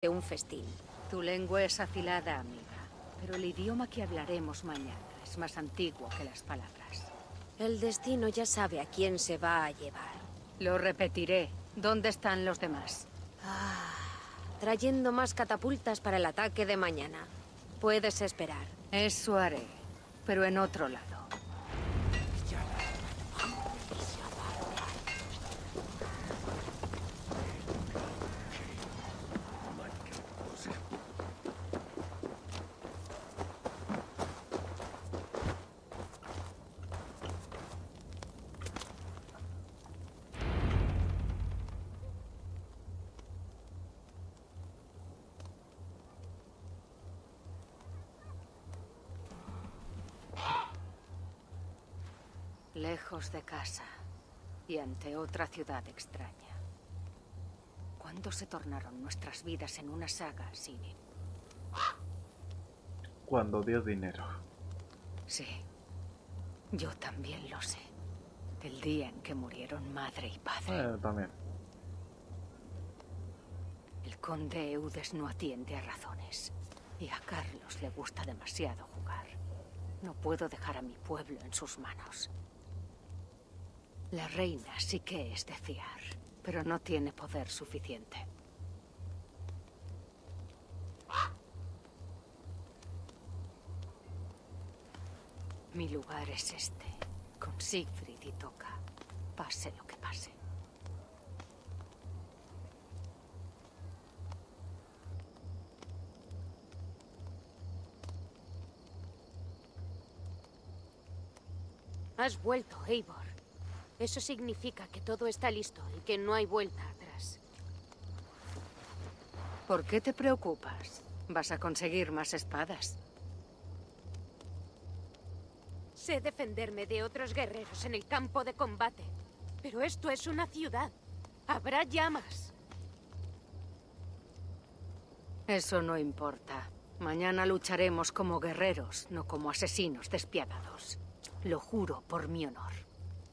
de un festín. Tu lengua es afilada, amiga, pero el idioma que hablaremos mañana es más antiguo que las palabras. El destino ya sabe a quién se va a llevar. Lo repetiré. ¿Dónde están los demás? Ah, trayendo más catapultas para el ataque de mañana. Puedes esperar. Eso haré, pero en otro lado. Lejos de casa y ante otra ciudad extraña. ¿Cuándo se tornaron nuestras vidas en una saga sin él? Cuando dio dinero. Sí, yo también lo sé. Del día en que murieron madre y padre. También. El conde Eudes no atiende a razones y a Carlos le gusta demasiado jugar. No puedo dejar a mi pueblo en sus manos. La reina sí que es de fiar, pero no tiene poder suficiente. Mi lugar es este, con Siegfried y Toca, pase lo que pase. Has vuelto, Eivor. Eso significa que todo está listo y que no hay vuelta atrás. ¿Por qué te preocupas? Vas a conseguir más espadas. Sé defenderme de otros guerreros en el campo de combate, pero esto es una ciudad. Habrá llamas. Eso no importa. Mañana lucharemos como guerreros, no como asesinos despiadados. Lo juro por mi honor.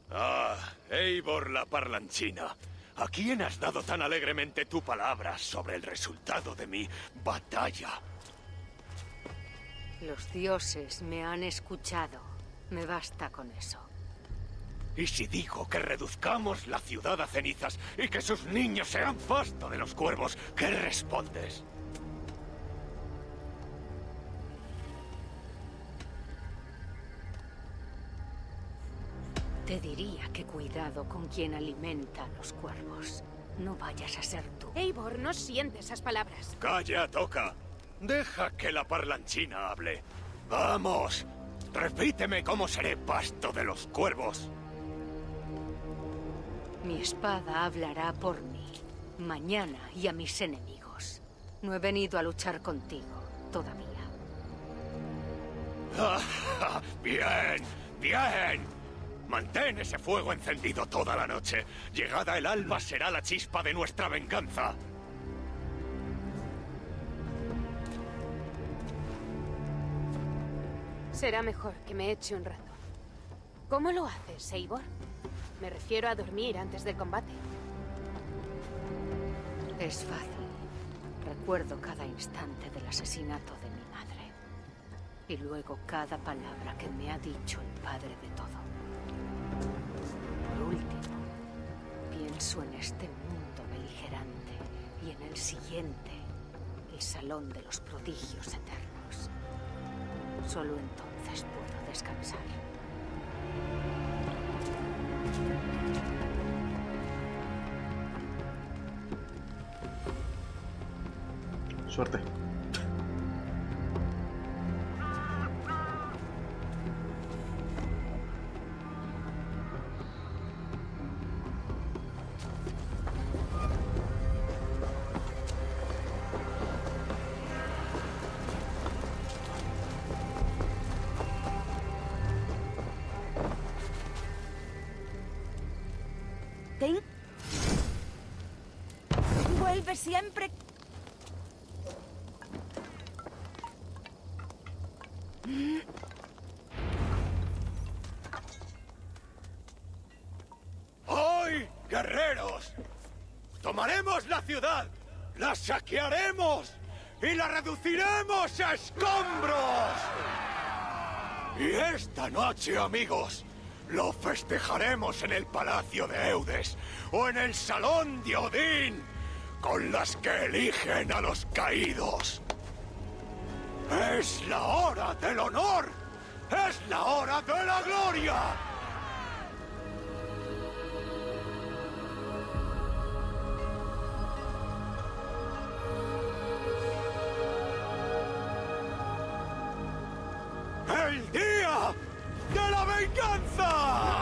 Ah, Eivor la parlanchina. ¿A quién has dado tan alegremente tu palabra sobre el resultado de mi batalla? Los dioses me han escuchado. Me basta con eso. ¿Y si digo que reduzcamos la ciudad a cenizas y que sus niños sean pasto de los cuervos, qué respondes? Te diría que cuidado con quien alimenta a los cuervos. No vayas a ser tú. Eivor, no siente esas palabras. ¡Calla, Toca! Deja que la parlanchina hable. ¡Vamos! Repíteme cómo seré pasto de los cuervos. Mi espada hablará por mí, mañana y a mis enemigos. No he venido a luchar contigo, todavía. ¡Bien! ¡Bien! Mantén ese fuego encendido toda la noche. Llegada el alba será la chispa de nuestra venganza. Será mejor que me eche un rato. ¿Cómo lo haces, Eivor? Me refiero a dormir antes del combate. Es fácil. Recuerdo cada instante del asesinato de mi madre. Y luego cada palabra que me ha dicho el padre de todo. Por último, pienso en este mundo beligerante y en el siguiente, el salón de los prodigios eternos. Solo entonces puedo descansar. Suerte. Vuelve siempre. ¡Hoy, guerreros! ¡Tomaremos la ciudad! ¡La saquearemos y la reduciremos a escombros! Y esta noche, amigos, lo festejaremos en el Palacio de Eudes o en el Salón de Odín, con las que eligen a los caídos. ¡Es la hora del honor! ¡Es la hora de la gloria! ¡El día de la venganza!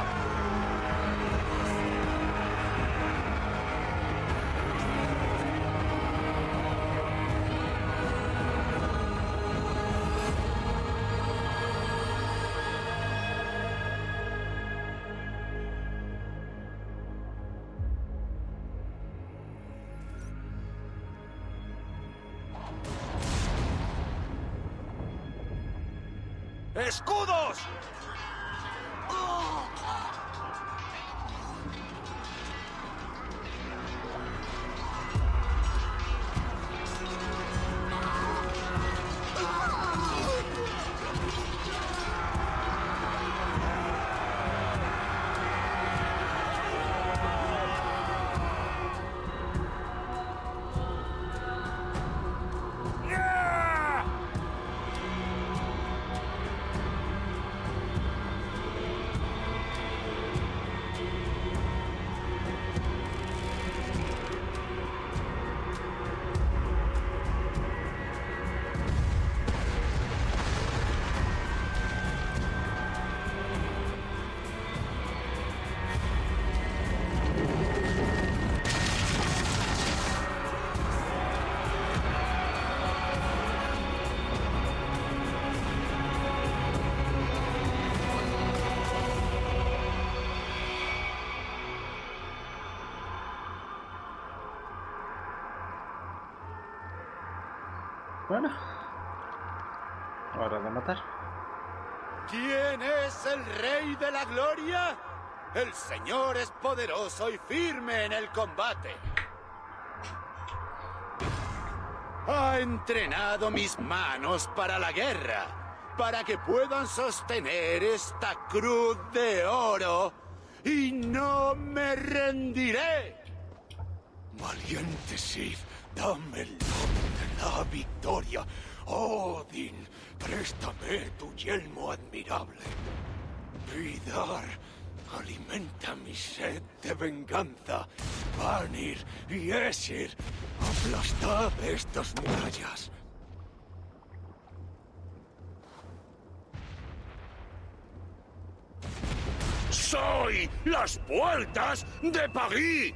¡Escudos! Bueno, ahora de matar. ¿Quién es el rey de la gloria? El Señor es poderoso y firme en el combate. Ha entrenado mis manos para la guerra, para que puedan sostener esta cruz de oro, y no me rendiré. Valiente Sif, dame el nombre. La victoria. Odín, préstame tu yelmo admirable. Vidar, alimenta mi sed de venganza. Vanir y Esir, aplastad estas murallas. ¡Soy las puertas de París!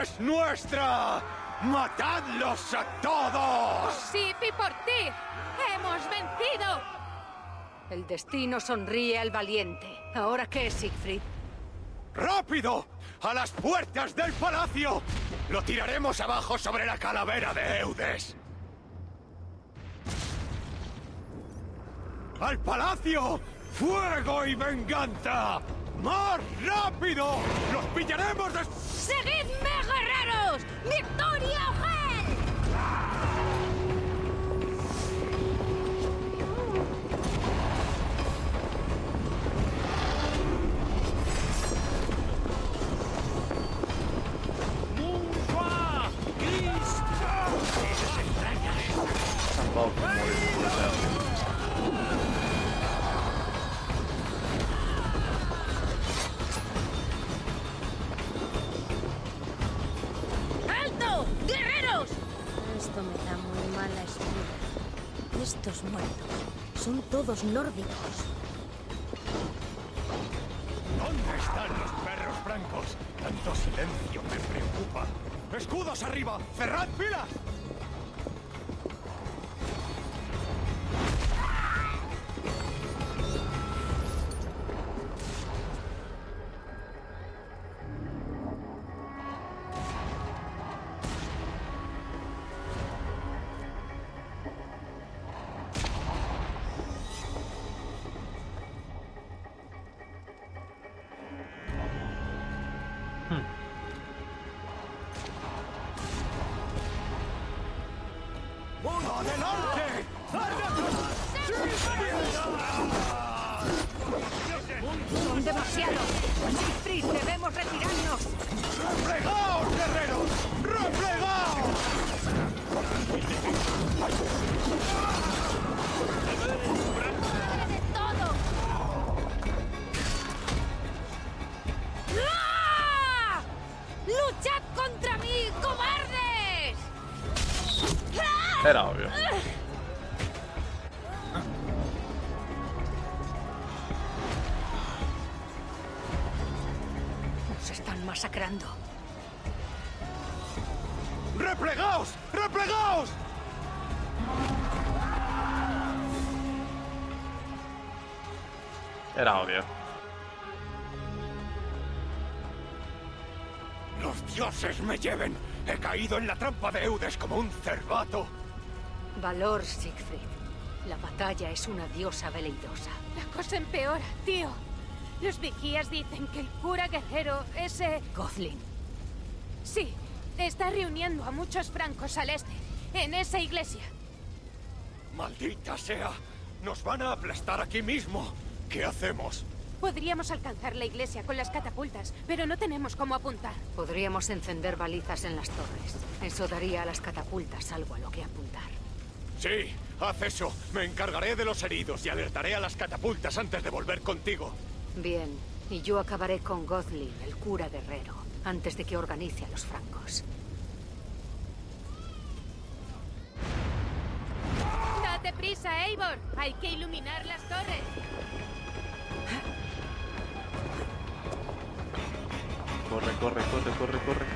¡Es nuestra! ¡Matadlos a todos! ¡Sí, y por ti! ¡Hemos vencido! El destino sonríe al valiente. ¿Ahora qué, Siegfried? ¡Rápido! ¡A las puertas del palacio! ¡Lo tiraremos abajo sobre la calavera de Eudes! ¡Al palacio! ¡Fuego y venganza! ¡Más rápido! ¡Los pillaremos de... ¡Seguidme, guerreros! ¡Victoria o gel! ¡Munfa! ¡Cristo! Esto me da muy mala espina. Estos muertos son todos nórdicos. ¿Dónde están los perros francos? Tanto silencio me preocupa. ¡Escudos arriba! ¡Cerrad filas! ¡Demasiado! ¡Siegfried, debemos retirarnos! ¡Replegaos, guerreros! ¡Replegaos! ¡De todo! ¡Ah! ¡Luchad contra mí, cobardes! ¡Ah! Era obvio. Masacrando. ¡Replegaos! ¡Replegaos! Era obvio. ¡Los dioses me lleven! He caído en la trampa de Eudes como un cervato. Valor, Siegfried. La batalla es una diosa veleidosa. La cosa empeora, tío. Los vigías dicen que el cura guerrero, ese... Gothlin. Sí, está reuniendo a muchos francos al este, en esa iglesia. ¡Maldita sea! ¡Nos van a aplastar aquí mismo! ¿Qué hacemos? Podríamos alcanzar la iglesia con las catapultas, pero no tenemos cómo apuntar. Podríamos encender balizas en las torres. Eso daría a las catapultas algo a lo que apuntar. Sí, haz eso. Me encargaré de los heridos y alertaré a las catapultas antes de volver contigo. Bien, y yo acabaré con Gothlin, el cura guerrero, antes de que organice a los francos. ¡Date prisa, Eivor! ¡Hay que iluminar las torres! Corre, corre, corre, corre, corre.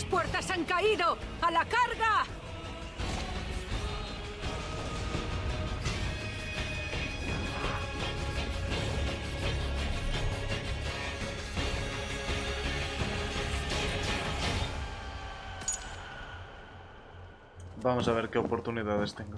¡Las puertas han caído! ¡A la carga! Vamos a ver qué oportunidades tengo.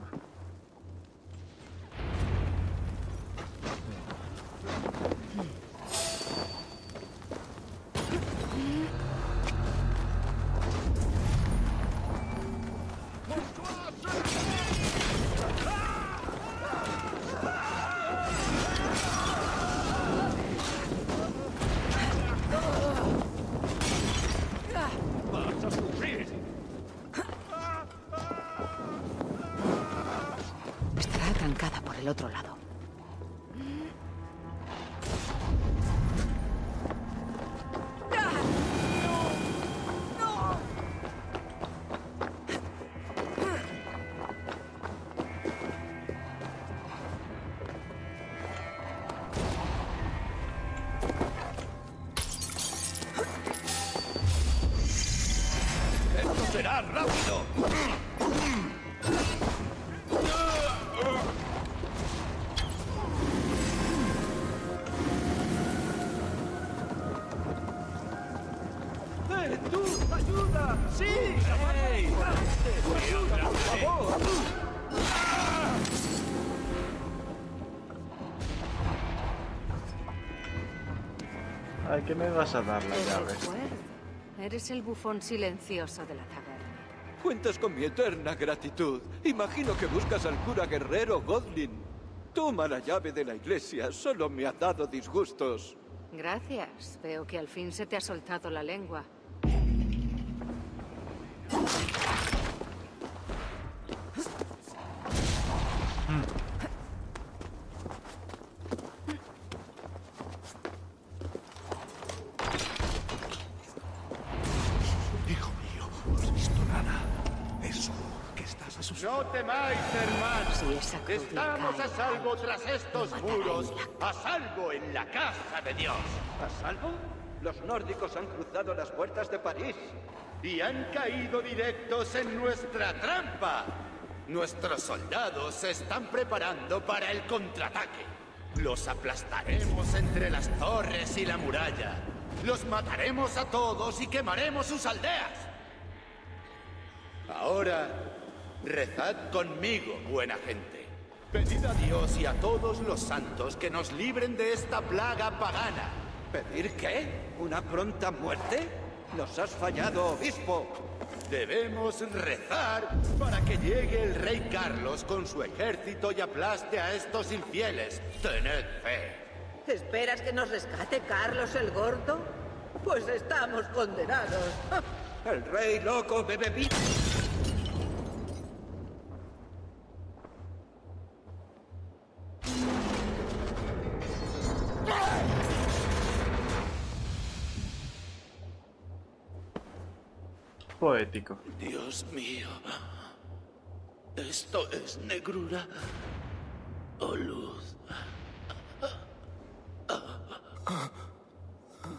¿Qué me vas a dar la llave? Eres el bufón silencioso de la taberna. Cuentas con mi eterna gratitud. Imagino que buscas al cura guerrero Gothlin. Toma la llave de la iglesia. Solo me ha dado disgustos. Gracias. Veo que al fin se te ha soltado la lengua. Estamos a salvo tras estos muros, a salvo en la casa de Dios. ¿A salvo? Los nórdicos han cruzado las puertas de París y han caído directos en nuestra trampa. Nuestros soldados se están preparando para el contraataque. Los aplastaremos entre las torres y la muralla. Los mataremos a todos y quemaremos sus aldeas. Ahora, rezad conmigo, buena gente. Pedid a Dios y a todos los santos que nos libren de esta plaga pagana. ¿Pedir qué? ¿Una pronta muerte? Nos has fallado, obispo. Debemos rezar para que llegue el rey Carlos con su ejército y aplaste a estos infieles. Tened fe. ¿Esperas que nos rescate Carlos el Gordo? Pues estamos condenados. El rey loco bebe vino. Poético. Dios mío. ¿Esto es negrura o luz?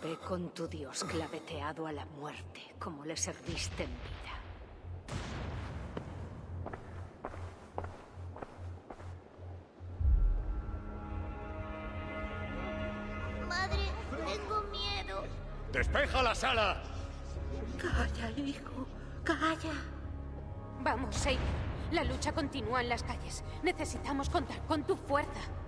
Ve con tu Dios claveteado a la muerte, como le serviste en vida. Madre, tengo miedo. ¡Despeja la sala! Calla, hijo. Calla. Vamos, Eivor. La lucha continúa en las calles. Necesitamos contar con tu fuerza.